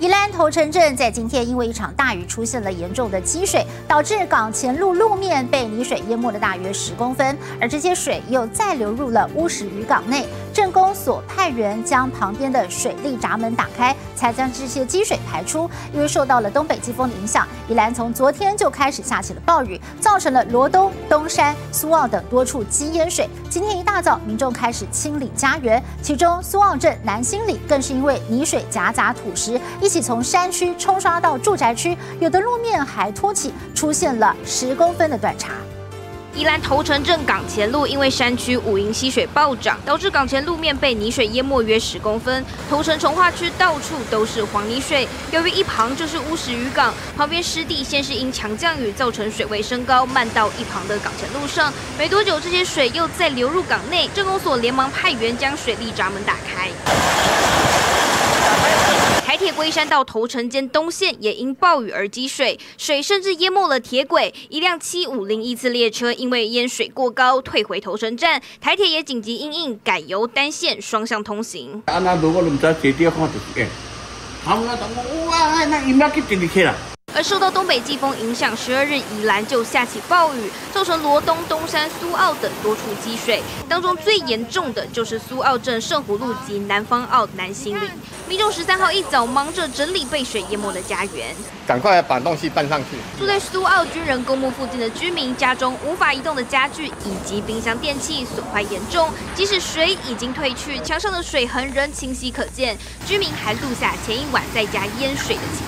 宜兰头城镇在今天因为一场大雨出现了严重的积水，导致港前路路面被泥水淹没了大约10公分，而这些水又再流入了乌石渔港内。镇公所派人将旁边的水利闸门打开，才将这些积水排出。因为受到了东北季风的影响，宜兰从昨天就开始下起了暴雨，造成了罗东、东山、苏澳等多处积淹水。今天一大早，民众开始清理家园，其中苏澳镇南兴里更是因为泥水夹杂土石，一起从山区冲刷到住宅区，有的路面还凸起，出现了10公分的断闸。 宜兰头城镇港前路因为山区五营溪水暴涨，导致港前路面被泥水淹没约10公分。头城重化区到处都是黄泥水，由于一旁就是乌石渔港，旁边湿地先是因强降雨造成水位升高，漫到一旁的港前路上。没多久，这些水又再流入港内，镇公所连忙派员将水利闸门打开。 台铁龟山到头城间东线也因暴雨而积水，水甚至淹没了铁轨。一辆7501次列车因为淹水过高退回头城站，台铁也紧急因应改由单线双向通行。而受到东北季风影响，12日宜兰就下起暴雨，造成罗东、东山、苏澳等多处积水，当中最严重的就是苏澳镇圣湖路及南方澳南兴里。民众13号一早忙着整理被水淹没的家园，赶快把东西搬上去。住在苏澳军人公墓附近的居民，家中无法移动的家具以及冰箱电器损坏严重，即使水已经退去，墙上的水痕仍清晰可见。居民还录下前一晚在家淹水的情形。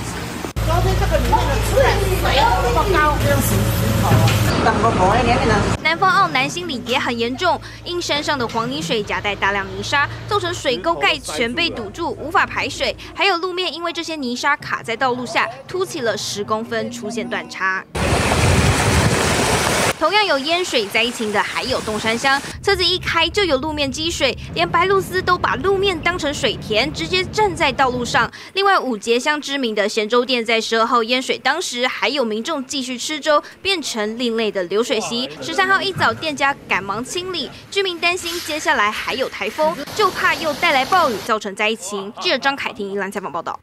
昨天这个里面的突然水这么高，淹死人了。南方澳南兴里也很严重，因山上的黄泥水夹带大量泥沙，造成水沟盖全被堵住，无法排水。还有路面因为这些泥沙卡在道路下，凸起了10公分，出现断差。 同样有淹水灾情的，还有东山乡，车子一开就有路面积水，连白鹭鸶都把路面当成水田，直接站在道路上。另外，五节乡知名的咸粥店在12号淹水，当时还有民众继续吃粥，变成另类的流水席。13号一早，店家赶忙清理，居民担心接下来还有台风，就怕又带来暴雨，造成灾情。记者张凯婷、宜兰采访报道。